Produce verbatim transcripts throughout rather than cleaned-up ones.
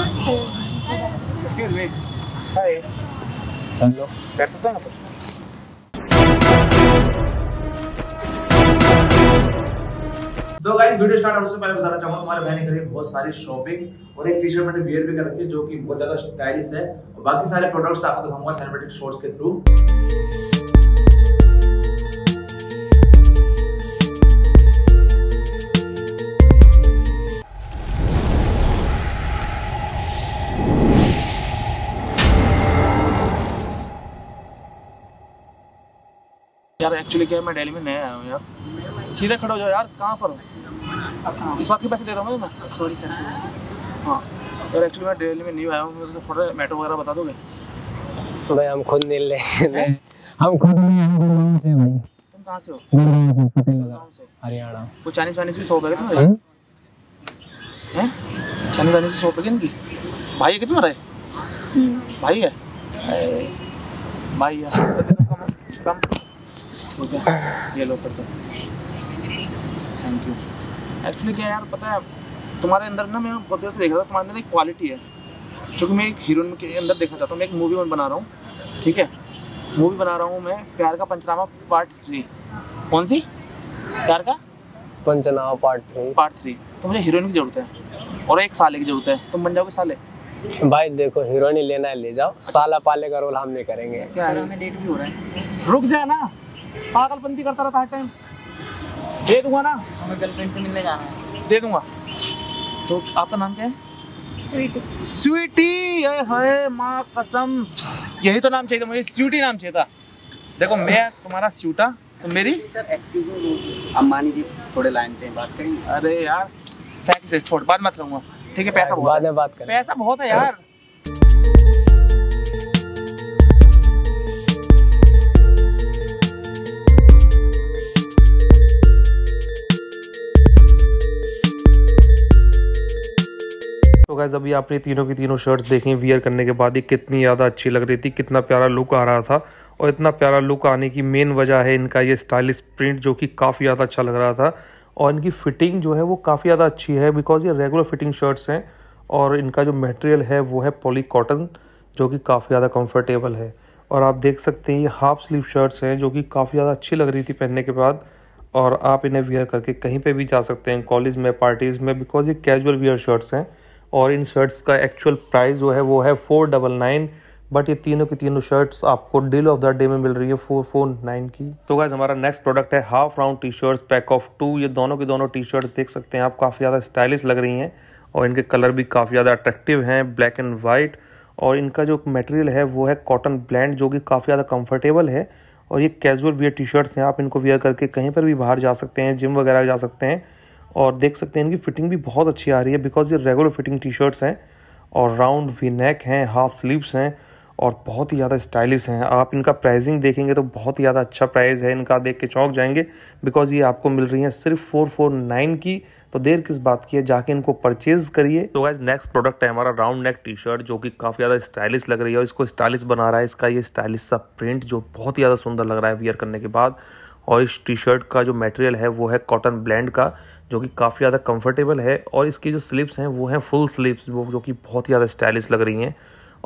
Excuse me, हाय, hello, कर सकते हैं आप? So guys, वीडियो स्टार्ट होने से पहले बताना चाहूंगा हमारे बहन ने करी बहुत सारी शॉपिंग और एक टी शर्ट मैंने वेयर भी कर रखी है जो कि बहुत ज्यादा स्टाइलिश है और बाकी सारे प्रोडक्ट्स आपको दिखाऊंगा सिनेमैटिक शॉर्ट्स के थ्रू। यार एक्चुअली क्या है, मैं दिल्ली में नया आया हूँ यार। सीधा खड़ा हो जाओ यार, कहाँ पर हो? इस बात के पैसे दे रहा हूँ मैं। Sorry sir. हाँ यार एक्चुअली मैं दिल्ली में न्यू आया हूँ, मेरे को थोड़ा मेट्रो वगैरह बता दोगे? भाई हम खुद नहीं ले हम खुद नहीं हम गुड़गांव से। भाई तुम कहाँ से हो? गुड़गांव से, पटेल नगर से, हरियाणा। वो चाइनीज वाइनीज की शॉप है क्या तुम्हारी? हैं, चाइनीज वाइनीज की शॉप है क्या इनकी? भाई है क्या तुम्हारा? भाई है भाई यार, कम ये लो कर दो। Thank you. एक्चुअली क्या यार, पता है तुम्हारे अंदर ना, मैं बहुत देर से देख रहा था, तुम्हारे अंदर एक क्वालिटी है जो कि मैं एक हीरोइन के अंदर देखना चाहता हूँ। मैं एक मूवी में बना रहा हूँ, ठीक है, मूवी बना रहा हूँ मैं, प्यार का पंचनामा पार्ट थ्री। कौन सी? Pyaar Ka Punchnama part three. Part three तो मुझे हीरोइन की जरूरत है और एक साले की जरूरत है। तुम बन जाओगे साले? भाई देखो, हीरोइन ही लेना है, ले जाओ। साला पाले का रोल हम नहीं करेंगे। रुक जाए ना, पागलपंती करता रहता है टाइम। दे दूंगा ना, हमें गर्लफ्रेंड से मिलने जाना है, दे दूंगा। तो आपका नाम क्या है? स्वीटी। स्वीटी, ये है माँ कसम, यही तो नाम चाहिए था मुझे, स्वीटी नाम चाहिए था। देखो मैं तुम्हारा स्यूटा, तुम मेरी। Sir excuse me, Ambani ji थोड़े लाइन पे बात करेंगे। अरे यार फैक्ट से छोड़, बात मत करूंगा, ठीक है? पैसा बहुत है, बात करें, पैसा बहुत है यार। गाइस अभी आपने तीनों की तीनों शर्ट्स देखी वियर करने के बाद, ये कितनी ज़्यादा अच्छी लग रही थी, कितना प्यारा लुक आ रहा था। और इतना प्यारा लुक आने की मेन वजह है इनका ये स्टाइलिश प्रिंट जो कि काफ़ी ज़्यादा अच्छा लग रहा था। और इनकी फिटिंग जो है वो काफ़ी ज़्यादा अच्छी है, बिकॉज ये रेगुलर फिटिंग शर्ट्स हैं और इनका जो मटेरियल है वो है पॉली कॉटन, जो कि काफ़ी ज़्यादा कम्फर्टेबल है। और आप देख सकते हैं ये हाफ स्लीव शर्ट्स हैं जो कि काफ़ी ज़्यादा अच्छी लग रही थी पहनने के बाद। और आप इन्हें वियर करके कहीं पर भी जा सकते हैं, कॉलेज में, पार्टीज़ में, बिकॉज ये कैजुअल वियर शर्ट्स हैं। और इन शर्ट्स का एक्चुअल प्राइस जो है वो है फोर डबल नाइन, बट ये तीनों की तीनों शर्ट्स आपको डील ऑफ द डे में मिल रही है फोर फोर नाइन की। तो गाइस हमारा नेक्स्ट प्रोडक्ट है half round T shirts pack of two. ये दोनों की दोनों टी शर्ट्स देख सकते हैं आप, काफ़ी ज़्यादा स्टाइलिश लग रही हैं और इनके कलर भी काफ़ी ज़्यादा अट्रैक्टिव हैं, ब्लैक एंड वाइट। और इनका जो मटेरियल है वो है कॉटन ब्लेंड, जो कि काफ़ी ज़्यादा कम्फर्टेबल है। और ये कैजुअल वियर टी शर्ट्स हैं, आप इनको वियर करके कहीं पर भी बाहर जा सकते हैं, जिम वगैरह जा सकते हैं। और देख सकते हैं इनकी फिटिंग भी बहुत अच्छी आ रही है, बिकॉज ये रेगुलर फिटिंग टी शर्ट्स हैं और राउंड वी नेक हैं, हाफ स्लीव्स हैं और बहुत ही ज़्यादा स्टाइलिश हैं। आप इनका प्राइसिंग देखेंगे तो बहुत ही ज़्यादा अच्छा प्राइस है इनका, देख के चौंक जाएंगे, बिकॉज ये आपको मिल रही हैं सिर्फ फोर फोर नाइन की। तो देर किस बात की है, जाके इनको परचेज करिए। तो गाइस नेक्स्ट प्रोडक्ट है हमारा राउंड नेक टी शर्ट, जो कि काफ़ी ज़्यादा स्टाइलिश लग रही है और इसको स्टाइलिश बना रहा है इसका ये स्टाइलिश सा प्रिंट, जो बहुत ही ज़्यादा सुंदर लग रहा है वियर करने के बाद। और इस टी शर्ट का जो मटेरियल है वो है कॉटन ब्लेंड का, जो कि काफ़ी ज़्यादा कंफर्टेबल है। और इसकी जो स्लीव्स हैं वो हैं फुल स्लीव्स, वो जो कि बहुत ही ज़्यादा स्टाइलिश लग रही हैं।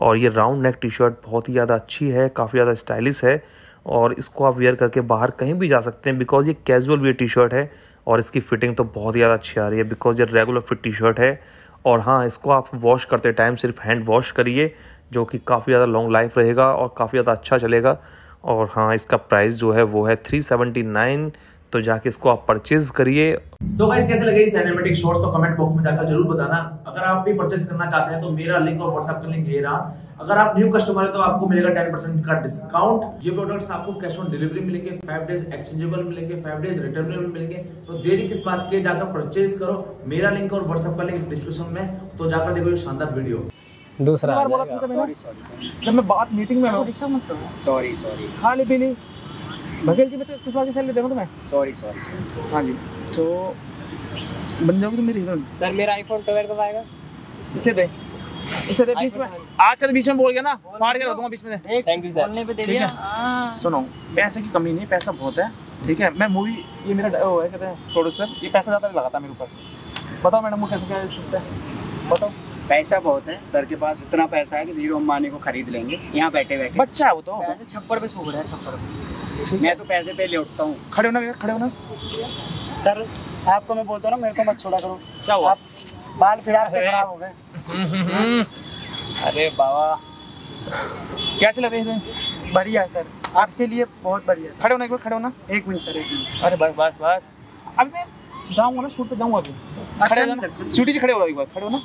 और ये राउंड नेक टी शर्ट बहुत ही ज़्यादा अच्छी है, काफ़ी ज़्यादा स्टाइलिश है और इसको आप वेयर करके बाहर कहीं भी जा सकते हैं, बिकॉज ये कैजुअल वेयर टी शर्ट है। और इसकी फिटिंग तो बहुत ही ज़्यादा अच्छी आ रही है, बिकॉज ये रेगुलर फिट टी शर्ट है। और हाँ, इसको आप वॉश करते टाइम सिर्फ हैंड वॉश करिए, जो कि काफ़ी ज़्यादा लॉन्ग लाइफ रहेगा और काफ़ी ज़्यादा अच्छा चलेगा। और हाँ, इसका प्राइस जो है वो है थ्री सेवेंटी नाइन, तो जाके इसको आप परचेज करिए। तो गाइस कैसे लगे सिनेमैटिक शॉर्ट्स, तो कमेंट बॉक्स में जाकर जरूर बताना। अगर आप भी परचेज करना चाहते हैं तो मेरा लिंक और व्हाट्सएप का लिंक ये रहा। अगर आप न्यू कस्टमर है तो आपको मिलेगा टेन परसेंट का डिस्काउंट। ये प्रोडक्ट्स आपको कैश ऑन डिलीवरी मिलेंगे, फाइव डेज एक्सचेंजेबल मिलेंगे, फाइव डेज रिटर्नेबल मिलेंगे। तो देरी किस बात की, जाकर परचेज करो। मेरा लिंक और व्हाट्सएप का लिंक डिस्क्रिप्शन में, तो जाकर देखो ये शानदार वीडियो। दूसरा सॉरी सॉरी जब मैं बात मीटिंग में हूं, रिक्शा मत करो। सॉरी सॉरी खाली पीली भगेल जी, मैं तो कुछ आगे सैलरी देखो तुम्हें। सॉरी सॉरी हाँ जी, तो बन जाओगे तो मेरी हीरोइन। सर मेरा आईफोन ट्वेल्व कब आएगा? इसे दे, इसे दे, बीच में आजकल बीच में बोल गया ना, फाड़ के रख दूंगा बीच में। थैंक यू सर, बोलने पे दे दिया। सुनो, पैसे की कमी नहीं, पैसा बहुत है, ठीक है? मैं मूवी, ये मेरा वो है कहते हैं प्रोड्यूसर, ये पैसा ज़्यादा लगाता है मेरे ऊपर। बताओ मैडम को कैसे क्या सकता है, बताओ। पैसा बहुत है सर के पास, इतना पैसा है कि धीरू अंबानी को खरीद लेंगे यहाँ बैठे बैठे। बच्चा हो तो पैसे छप्पर पे सूख रहा है, छप्पर। मैं तो पैसे पे ले उठता हूँ। खड़े होना खड़े होना सर, आपको मैं बोलता हूँ ना मेरे को मत छोड़ा करो। क्या हुआ? आप बाल फिरार खराब हो गए। अरे बाबा क्या चल रही है? बढ़िया सर, आपके लिए बहुत बढ़िया। खड़े होना एक बार, खड़े होना एक मिनट सर, एक मिनट। अरे बस बस बस, अभी मैं जाऊँगा ना शूट पे जाऊँगा अभी। खड़े होना शूट ही, खड़े हो एक बार, खड़े होना।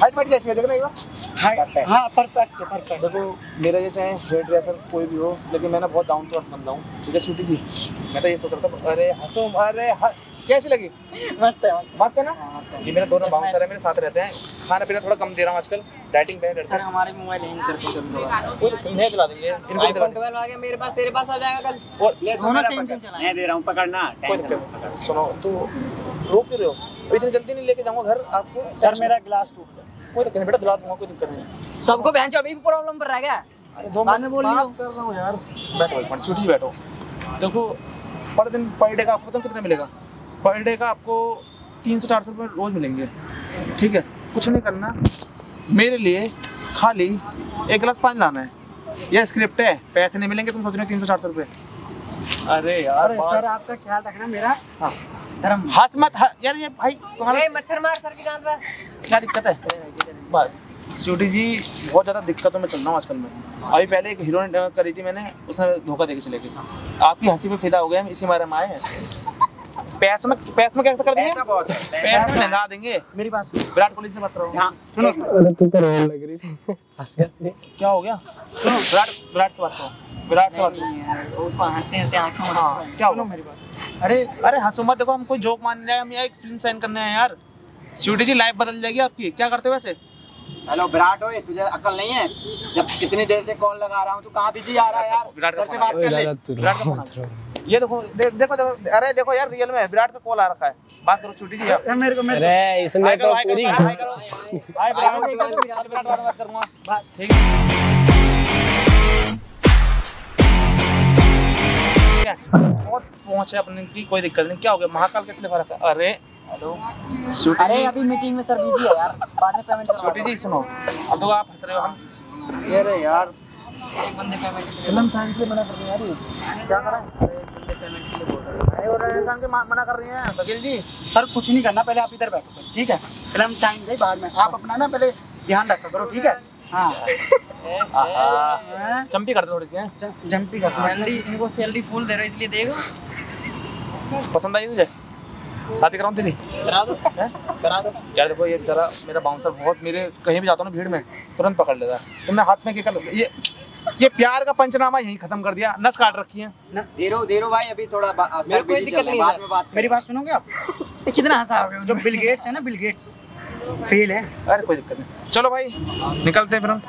हाइट वाइट कैसी है देखना एक बार। हाइट हाँ परफेक्ट है, परफेक्ट। देखो मेरा ये चाहे हेयर ड्रेसर्स कोई भी हो, लेकिन मैं ना बहुत डाउन टू अर्थ बंदा हूँ। ठीक है शूटी जी, मैं तो ये सोच रहा था। अरे हंसो, अरे कैसी लगी? मस्त है, मस्त है ना। ये मेरा दोनों बाउंसर है, मेरे साथ रहते हैं। खाना पीना थोड़ा कम दे रहा हूँ आजकल, डाइटिंग बैन सर। हमारे मोबाइल हैंग करते हैं कभी कभी, मैं दिला देंगे इनको। बारह आ गया मेरे पास, तेरे पास आ जाएगा कल। और ले दोनों सेम सेम चला, मैं दे रहा हूँ पकड़ना। टेंशन सुनो, तो रोक रहे हो, इतनी जल्दी नहीं लेके जाऊंगा घर आपको। सर मेरा ग्लास टूट गया। कोई दिक्कत नहीं बेटा, दिला दूंगा, कोई दिक्कत नहीं। सबको बहन अभी भी प्रॉब्लम पड़ रहा है क्या? अरे दो मिनट बोल रहा हूँ यार। बैठो एक मिनट, छुट्टी बैठो। देखो पर दिन पर डे का आपको कितना मिलेगा? पर डे का आपको तीन सौ चार सौ रुपये रोज़ मिलेंगे। ठीक है, कुछ नहीं करना, मेरे लिए खाली एक गिलास पानी लाना है। यह स्क्रिप्ट है, पैसे नहीं मिलेंगे। तुम सोच रहे हो तीन सौ चार सौ रुपये? अरे यार सर आपका ख्याल रखना मेरा। हाँ धर्म हंस मत यार, ये भाई तुम्हारे मच्छर मार सर की जान पे। क्या दिक्कत है? बस शूटी जी बहुत ज़्यादा दिक्कतों में चल रहा हूँ आजकल मैं। अभी पहले एक हीरोइन करी थी मैंने, उसने धोखा देके चले गई। आपकी हंसी पे फिदा हो गया, इसी हमारे माए हैं। पैसे में पैसे में कैसे कर देंगे? पैसा बहुत है, पैसे में नहा देंगे। मेरी बात विराट कोहली से बात करो। हां सुनो, अरे तू तो रोल लग रही है हंस के। क्या हो गया? सुनो विराट विराट से बात करो, विराट से बात यार। उस पर हंसते हंसते आंखों में हंस। क्या हो मेरी बात? अरे अरे हंसो मत, देखो हम कोई जोक मानने आए, हम यहां एक फिल्म साइन करने आए हैं यार। शूटी जी लाइफ बदल जाएगी आपकी। क्या करते हो वैसे? हेलो विराट, ओए तुझे अकल नहीं है? जब कितनी देर से कॉल लगा रहा हूं, तू कहां बिजी आ रहा है यार? विराट से बात कर ले, विराट का फोन। ये देखो दे, देखो देखो अरे देखो यार रियल में विराट का कॉल आ रखा है। बात करो छोटी सी यार मेरे को मेरे। अरे इसमें तो पूरी हाय करो, हाय विराट विराट वाला बात करूंगा। बात ठीक है, बहुत पहुंचे अपने की, कोई दिक्कत नहीं। क्या हो गया महाकाल कैसे फर्क है? अरे हेलो छोटी, अरे अभी मीटिंग में सर बिजी है यार, बाद में पेमेंट। छोटी जी सुनो, अब तो आप हंस रहे हो हम। अरे यार एक बंदे पेमेंट के लिए फिल्म साइंस से मना कर रहे हैं यार। क्या करा बंदे पेमेंट के लिए बोल रहे हैं भाई, और इंसान के मना कर रहे हैं। वकील जी सर कुछ नहीं करना, पहले आप इधर बैठो ठीक है। फिल्म साइंस है बाहर में, आप अपना ना पहले ध्यान रखो करो ठीक है। हां जंपी कर दो थोड़ी सी, जंपी कर दो। सैलरी इनको सैलरी फुल दे रहा इसलिए देखो। पसंद आई तुझे? शादी कराऊं तेरी? करा दो करा दो यार। देखो ये जरा मेरा बाउंसर बहुत, मेरे कहीं भी जाता हूँ ना भीड़ में तुरंत पकड़ लेता है। तुमने हाथ में क्या कर ये ये प्यार का पंचनामा यहीं खत्म कर दिया, नस काट रखी है ना। देरो देरो भाई अभी थोड़ा मेरे कोई दिक्कत नहीं, बाद में बात। मेरी बात सुनोगे आप? कितना हंसा होगा जो बिल गेट्स है ना, बिल गेट्स फेल है। अरे कोई दिक्कत नहीं, चलो भाई निकलते हैं फिर हम।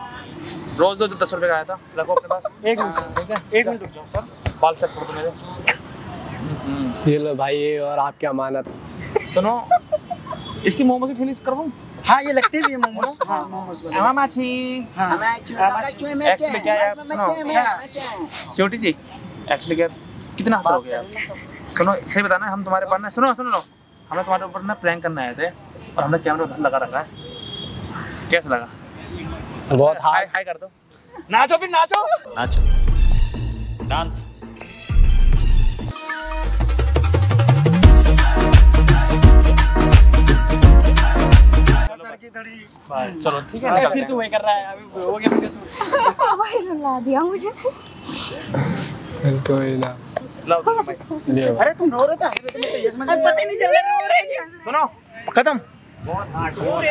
रोज दो दस रुपये का आया था, रखो अपने पास। एक मिनट एक मिनट रुक जाओ सर, बाल सेट कर दो मेरे। ये लो भाई ये और आपकी अमानत। सुनो इसकी मोमोज की ठेली करवाऊँ? हाँ ये लगते भी है मोमोज। हाँ मोमोज एक्चुअली क्या है आप छोटी जी, एक्चुअली क्या कितना हंस रहोगे आप? सुनो सही बताना, हम तुम्हारे पास ना सुनो सुनो हमने तुम्हारे ऊपर ना प्रैंक करने आए थे, और हमने कैमरा उधर लगा रखा है। कैसा लगा? बहुत हाई हाई कर दो। नाचो फिर नाचो नाचो डांस। चलो ठीक है ना, फिर तू वही कर रहा है अभी हो गया मेरे सूट। भाई रुला दिया मुझे। कोई ना लो ले। अरे तुम रो रहे थे, अरे तुम्हें तो ये समझ में पता नहीं चल रहा रो रहे हैं। सुनो खत्म बहुत आठ